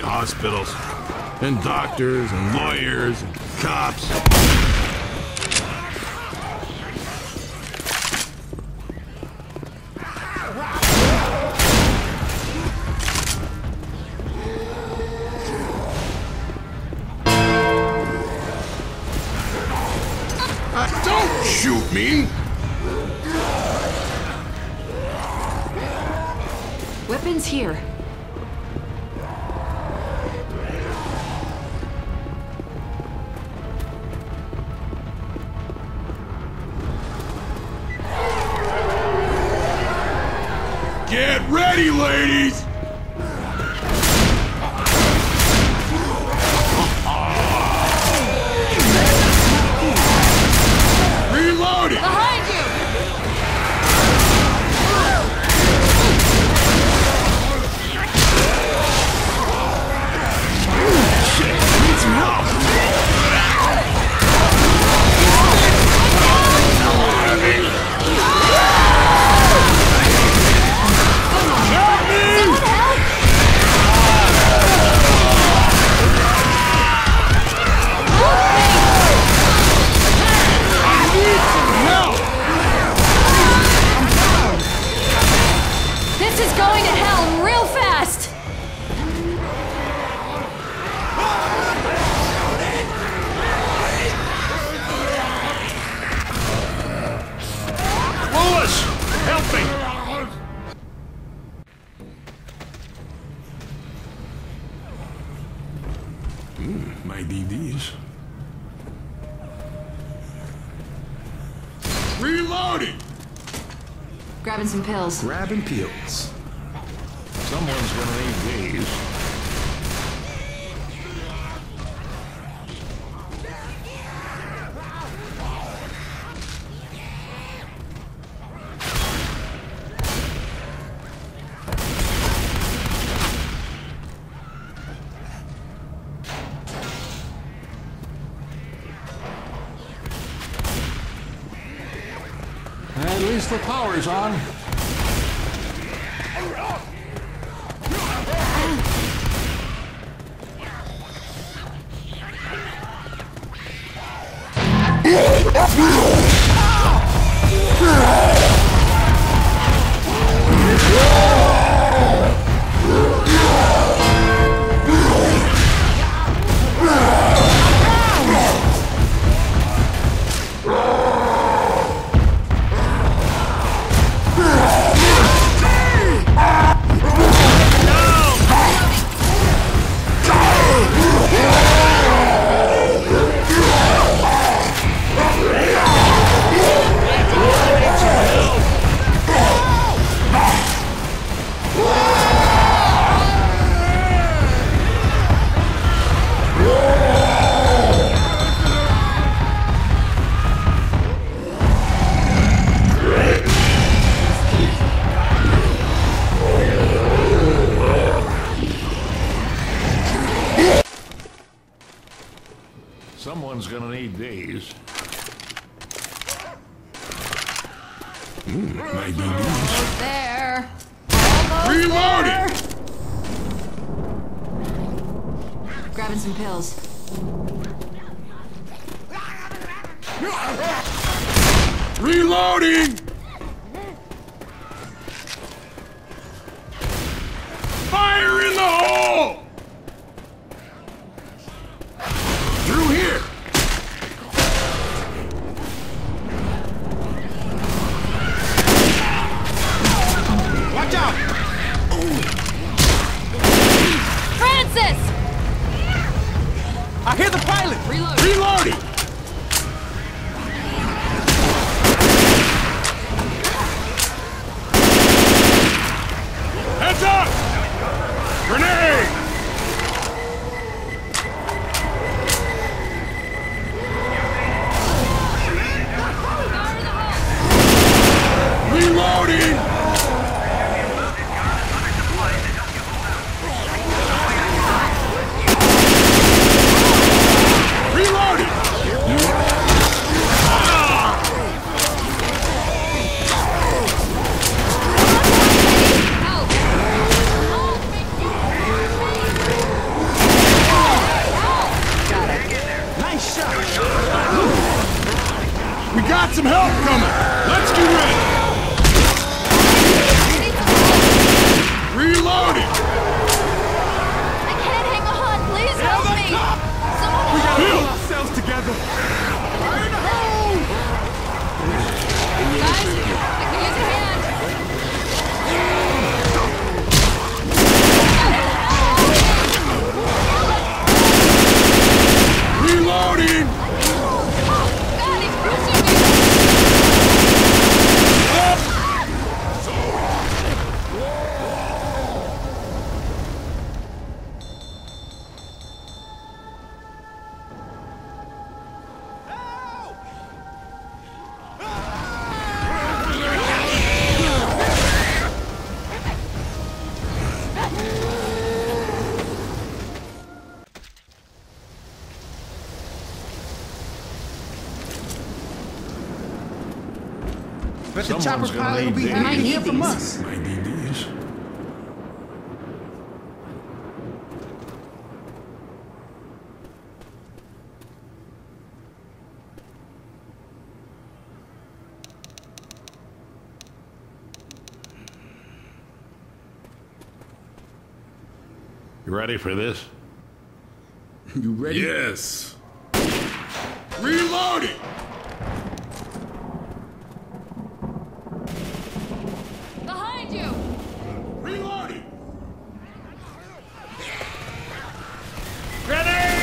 state hospitals, and doctors, and lawyers, and cops. Don't shoot me! Weapons here. Get ready, ladies! My DDs. Reloading! Grabbing some pills. Grabbing pills. Someone's gonna need these. At least the power's on. Someone's gonna need these. My babies. There. Reloading. Grabbing some pills. Reloading. Fire in the hole. Through here! Watch out! Francis! I hear the pilot! Reload! Reloading! Heads up! Grenade! But the chopper's pilot will be here from us. I need these. You ready for this? You ready? Yes. Reload it. Behind you. Reload it. Ready?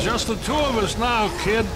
Just the two of us now, kid.